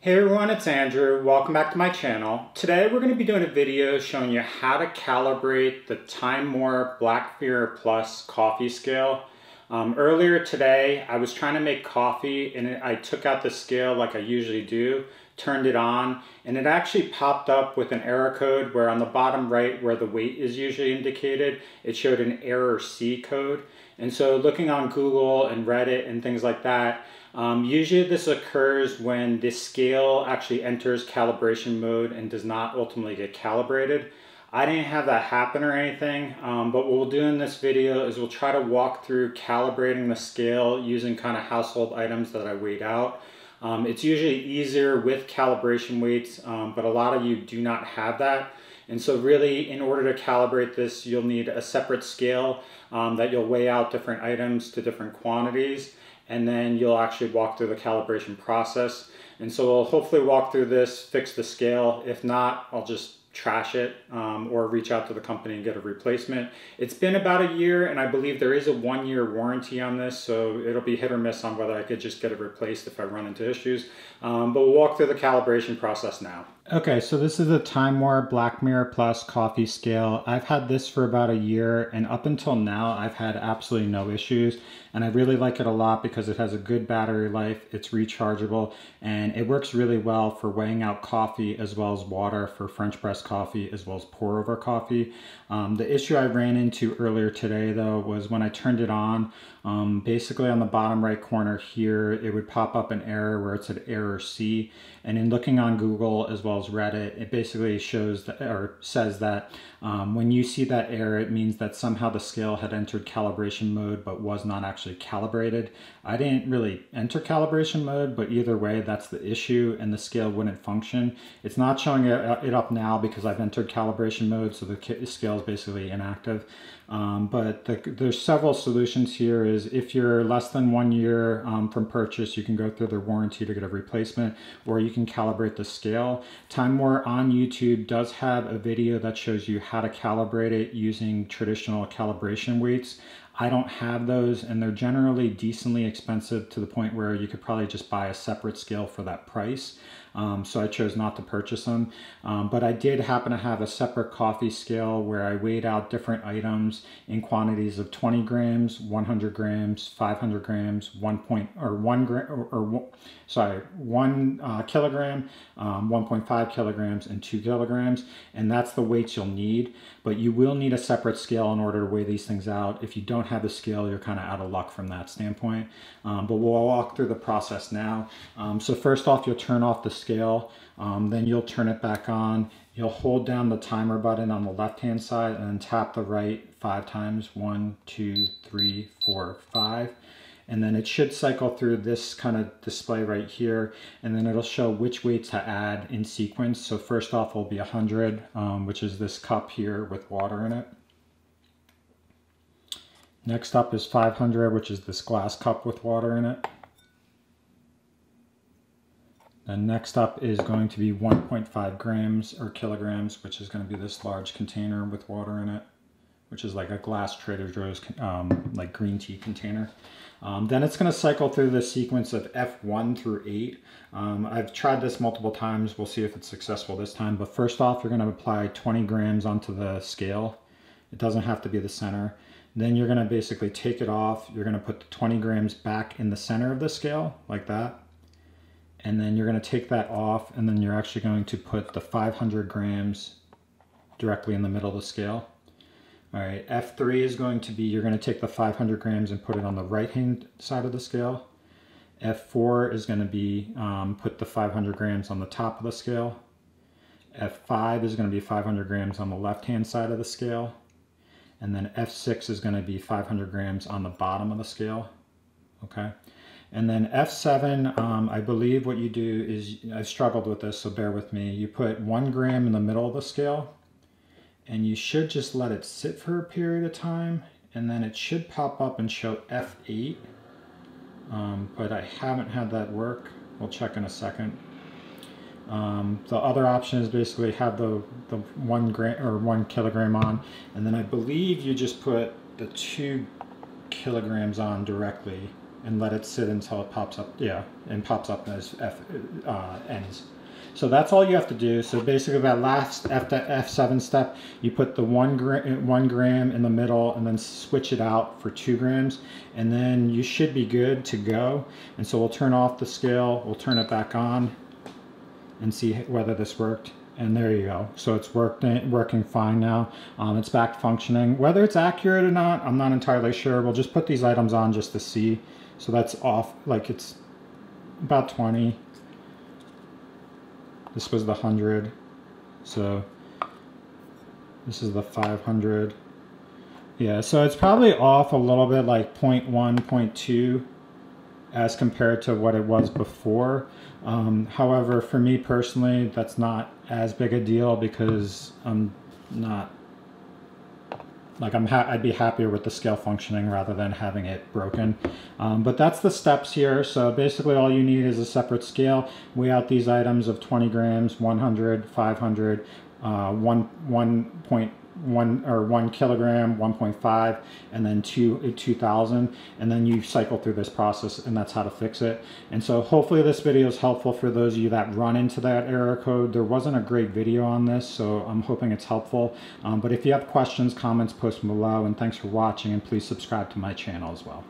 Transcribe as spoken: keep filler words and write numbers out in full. Hey everyone, it's Andrew. Welcome back to my channel. Today we're going to be doing a video showing you how to calibrate the Timemore Black Mirror Plus coffee scale. Um, earlier today I was trying to make coffee and it, I took out the scale like I usually do, turned it on, and it actually popped up with an error code where on the bottom right where the weight is usually indicated, it showed an error C code. And so looking on Google and Reddit and things like that, Um, usually this occurs when the scale actually enters calibration mode and does not ultimately get calibrated. I didn't have that happen or anything, um, but what we'll do in this video is we'll try to walk through calibrating the scale using kind of household items that I weighed out. Um, it's usually easier with calibration weights, um, but a lot of you do not have that. And so really, in order to calibrate this, you'll need a separate scale um, that you'll weigh out different items to different quantities, and then you'll actually walk through the calibration process. And so we'll hopefully walk through this, fix the scale. If not, I'll just trash it um, or reach out to the company and get a replacement. It's been about a year and I believe there is a one year warranty on this, so it'll be hit or miss on whether I could just get it replaced if I run into issues. Um, but we'll walk through the calibration process now. Okay, so this is the Timemore Black Mirror Plus coffee scale. I've had this for about a year and up until now I've had absolutely no issues, and I really like it a lot because it has a good battery life, it's rechargeable, and it works really well for weighing out coffee as well as water for French press coffee as well as pour over coffee. Um, the issue I ran into earlier today though was when I turned it on, um, basically on the bottom right corner here, it would pop up an error where it said error C, and in looking on Google as well Reddit, it basically shows that, or says that um, when you see that error, it means that somehow the scale had entered calibration mode but was not actually calibrated. I didn't really enter calibration mode, but either way, that's the issue and the scale wouldn't function. It's not showing it up now because I've entered calibration mode, so the scale is basically inactive. Um, but the, there's several solutions here. Is if you're less than one year um, from purchase, you can go through their warranty to get a replacement, or you can calibrate the scale. Timemore on YouTube does have a video that shows you how to calibrate it using traditional calibration weights. I don't have those, and they're generally decently expensive to the point where you could probably just buy a separate scale for that price. Um, so I chose not to purchase them. Um, but I did happen to have a separate coffee scale where I weighed out different items in quantities of twenty grams, one hundred grams, five hundred grams, one point or one gram or, or sorry, one uh, kilogram, um, one point five kilograms, and two kilograms, and that's the weights you'll need. But you will need a separate scale in order to weigh these things out. If you don't have the scale, you're kind of out of luck from that standpoint, um, but we'll walk through the process now. Um, so first off, you'll turn off the scale, um, then you'll turn it back on. You'll hold down the timer button on the left hand side and then tap the right five times, one, two, three, four, five. And then it should cycle through this kind of display right here, and then it'll show which weights to add in sequence. So first off will be one hundred, um, which is this cup here with water in it. Next up is five hundred, which is this glass cup with water in it. Then next up is going to be one point five grams or kilograms, which is going to be this large container with water in it, which is like a glass Trader Joe's um, like green tea container. Um, then it's going to cycle through the sequence of F one through eight. Um, I've tried this multiple times. We'll see if it's successful this time. But first off, you're going to apply twenty grams onto the scale. It doesn't have to be the center. Then you're going to basically take it off. You're going to put the twenty grams back in the center of the scale like that. And then you're going to take that off. And then you're actually going to put the five hundred grams directly in the middle of the scale. All right, F three is going to be, you're going to take the five hundred grams and put it on the right-hand side of the scale. F four is going to be, um, put the five hundred grams on the top of the scale. F five is going to be five hundred grams on the left-hand side of the scale. And then F six is going to be five hundred grams on the bottom of the scale. Okay. And then F seven, um, I believe what you do is, I've struggled with this, so bear with me. You put one gram in the middle of the scale, and you should just let it sit for a period of time, and then it should pop up and show F eight, um, but I haven't had that work. We'll check in a second. Um, the other option is basically have the, the one gram or one kilogram on, and then I believe you just put the two kilograms on directly and let it sit until it pops up, yeah, and pops up as F uh, ends. So that's all you have to do. So basically that last F to F seven step, you put the one gram, one gram in the middle and then switch it out for two grams. And then you should be good to go. And so we'll turn off the scale, we'll turn it back on and see whether this worked. And there you go. So it's worked, working fine now. Um, it's back functioning. Whether it's accurate or not, I'm not entirely sure. We'll just put these items on just to see. So that's off, like it's about twenty. This was the one hundred, so this is the five hundred. Yeah, so it's probably off a little bit, like zero point one, zero point two as compared to what it was before. Um, however, for me personally, that's not as big a deal because I'm not, like I'm ha I'd be happier with the scale functioning rather than having it broken. Um, but that's the steps here. So basically all you need is a separate scale. Weigh out these items of twenty grams, one hundred, five hundred, uh, one, one point one or one kilogram, one point five, and then two, two thousand. And then you cycle through this process, and that's how to fix it. And so hopefully this video is helpful for those of you that run into that error code. There wasn't a great video on this, so I'm hoping it's helpful. Um, but if you have questions, comments, post them below. And thanks for watching, and please subscribe to my channel as well.